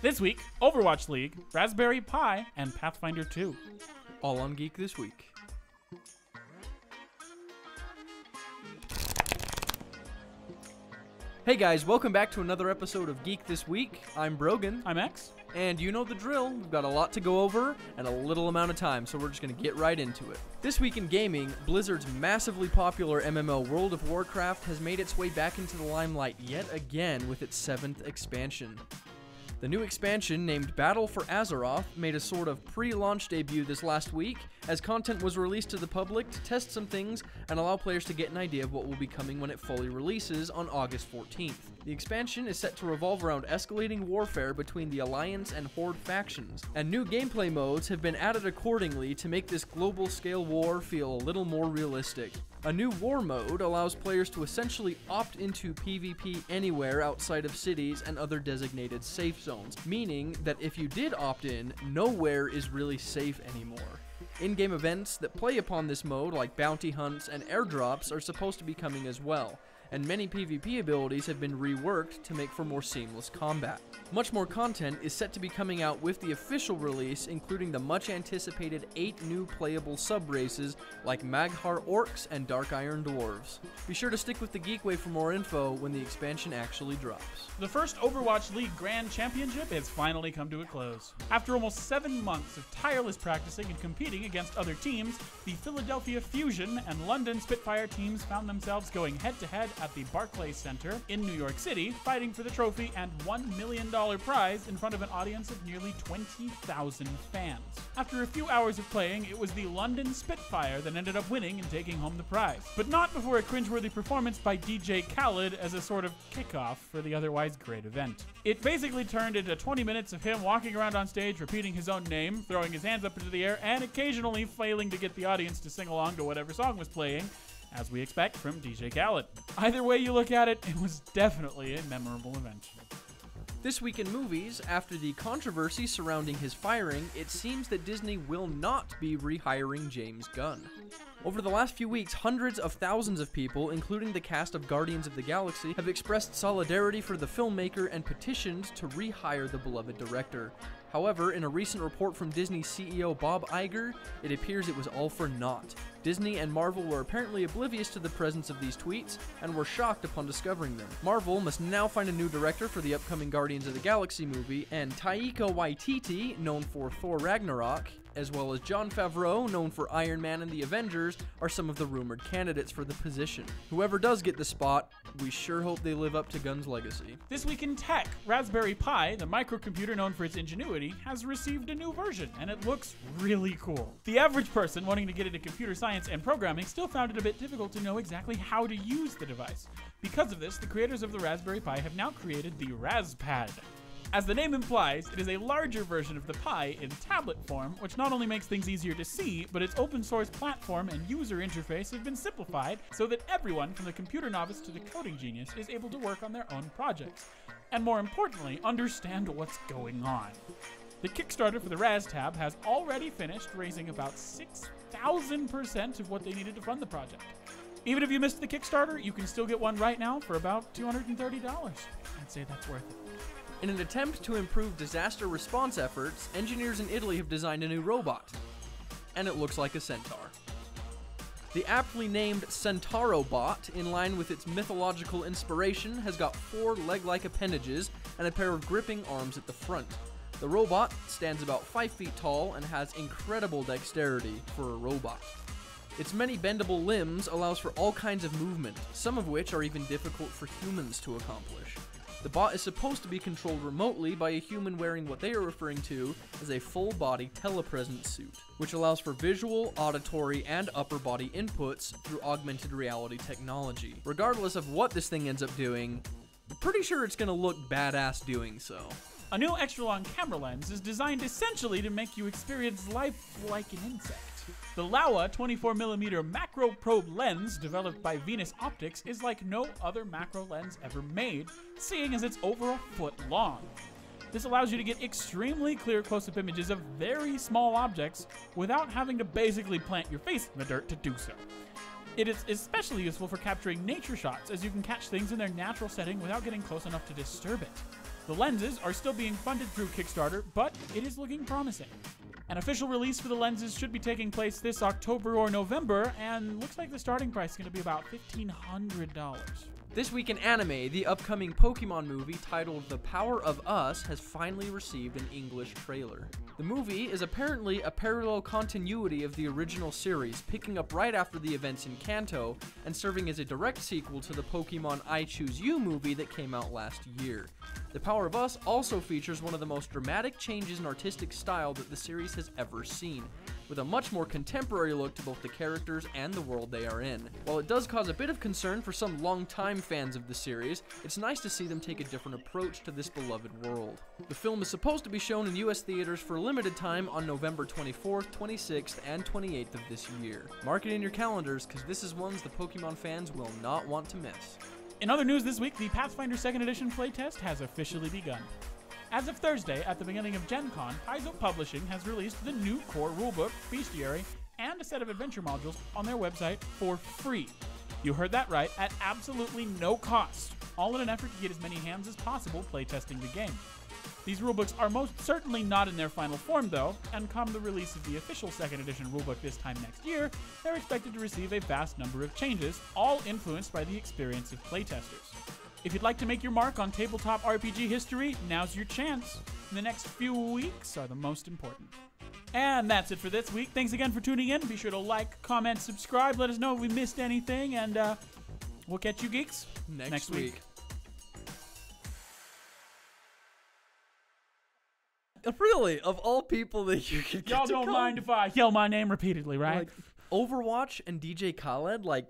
This week, Overwatch League, Raspberry Pi, and Pathfinder 2. All on Geek This Week. Hey guys, welcome back to another episode of Geek This Week. I'm Brogan. I'm X. And you know the drill. We've got a lot to go over and a little amount of time, so we're just going to get right into it. This week in gaming, Blizzard's massively popular MMO World of Warcraft has made its way back into the limelight yet again with its 7th expansion. The new expansion, named Battle for Azeroth, made a sort of pre-launch debut this last week, as content was released to the public to test some things and allow players to get an idea of what will be coming when it fully releases on August 14th. The expansion is set to revolve around escalating warfare between the Alliance and Horde factions, and new gameplay modes have been added accordingly to make this global-scale war feel a little more realistic. A new war mode allows players to essentially opt into PvP anywhere outside of cities and other designated safe zones, meaning that if you did opt in, nowhere is really safe anymore. In-game events that play upon this mode, like bounty hunts and airdrops, are supposed to be coming as well, and many PvP abilities have been reworked to make for more seamless combat. Much more content is set to be coming out with the official release, including the much-anticipated 8 new playable sub-races like Maghar Orcs and Dark Iron Dwarves. Be sure to stick with the Geekway for more info when the expansion actually drops. The first Overwatch League Grand Championship has finally come to a close. After almost 7 months of tireless practicing and competing against other teams, the Philadelphia Fusion and London Spitfire teams found themselves going head-to-head at the Barclays Center in New York City, fighting for the trophy and $1 million prize in front of an audience of nearly 20,000 fans. After a few hours of playing, it was the London Spitfire that ended up winning and taking home the prize, but not before a cringeworthy performance by DJ Khaled as a sort of kickoff for the otherwise great event. It basically turned into 20 minutes of him walking around on stage, repeating his own name, throwing his hands up into the air, and occasionally failing to get the audience to sing along to whatever song was playing, as we expect from DJ Khaled. Either way you look at it, it was definitely a memorable event. This week in movies, after the controversy surrounding his firing, it seems that Disney will not be rehiring James Gunn. Over the last few weeks, hundreds of thousands of people, including the cast of Guardians of the Galaxy, have expressed solidarity for the filmmaker and petitioned to rehire the beloved director. However, in a recent report from Disney CEO Bob Iger, it appears it was all for naught. Disney and Marvel were apparently oblivious to the presence of these tweets and were shocked upon discovering them. Marvel must now find a new director for the upcoming Guardians of the Galaxy movie, and Taika Waititi, known for Thor Ragnarok, as well as Jon Favreau, known for Iron Man and the Avengers, are some of the rumored candidates for the position. Whoever does get the spot, we sure hope they live up to Gunn's legacy. This week in tech, Raspberry Pi, the microcomputer known for its ingenuity, has received a new version, and it looks really cool. The average person wanting to get into computer science and programming still found it a bit difficult to know exactly how to use the device. Because of this, the creators of the Raspberry Pi have now created the RazPad. As the name implies, it is a larger version of the Pi in tablet form, which not only makes things easier to see, but its open source platform and user interface have been simplified so that everyone, from the computer novice to the coding genius, is able to work on their own projects. And more importantly, understand what's going on. The Kickstarter for the RasTab has already finished, raising about 6,000% of what they needed to fund the project. Even if you missed the Kickstarter, you can still get one right now for about $230. I'd say that's worth it. In an attempt to improve disaster response efforts, engineers in Italy have designed a new robot, and it looks like a centaur. The aptly named Centaurobot, in line with its mythological inspiration, has got 4 leg-like appendages and a pair of gripping arms at the front. The robot stands about 5 feet tall and has incredible dexterity for a robot. Its many bendable limbs allows for all kinds of movement, some of which are even difficult for humans to accomplish. The bot is supposed to be controlled remotely by a human wearing what they are referring to as a full-body telepresence suit, which allows for visual, auditory, and upper body inputs through augmented reality technology. Regardless of what this thing ends up doing, I'm pretty sure it's gonna look badass doing so. A new extra-long camera lens is designed essentially to make you experience life like an insect. The Laowa 24mm Macro Probe Lens, developed by Venus Optics, is like no other macro lens ever made, seeing as it's over a foot long. This allows you to get extremely clear close-up images of very small objects without having to basically plant your face in the dirt to do so. It is especially useful for capturing nature shots, as you can catch things in their natural setting without getting close enough to disturb it. The lenses are still being funded through Kickstarter, but it is looking promising. An official release for the lenses should be taking place this October or November, and looks like the starting price is going to be about $1,500. This week in anime, the upcoming Pokemon movie titled The Power of Us has finally received an English trailer. The movie is apparently a parallel continuity of the original series, picking up right after the events in Kanto and serving as a direct sequel to the Pokémon I Choose You movie that came out last year. The Power of Us also features one of the most dramatic changes in artistic style that the series has ever seen, with a much more contemporary look to both the characters and the world they are in. While it does cause a bit of concern for some long-time fans of the series, it's nice to see them take a different approach to this beloved world. The film is supposed to be shown in US theaters for a limited time on November 24th, 26th, and 28th of this year. Mark it in your calendars, because this is ones the Pokemon fans will not want to miss. In other news this week, the Pathfinder 2nd Edition playtest has officially begun. As of Thursday, at the beginning of GenCon, Paizo Publishing has released the new core rulebook, bestiary, and a set of adventure modules on their website for free. You heard that right, at absolutely no cost, all in an effort to get as many hands as possible playtesting the game. These rulebooks are most certainly not in their final form though, and come the release of the official 2nd edition rulebook this time next year, they're expected to receive a vast number of changes, all influenced by the experience of playtesters. If you'd like to make your mark on tabletop RPG history, now's your chance. The next few weeks are the most important. And that's it for this week. Thanks again for tuning in. Be sure to like, comment, subscribe. Let us know if we missed anything, and we'll catch you geeks next week. Really, of all people that you could get to come. Y'all don't mind if I yell my name repeatedly, right? Like Overwatch and DJ Khaled, like...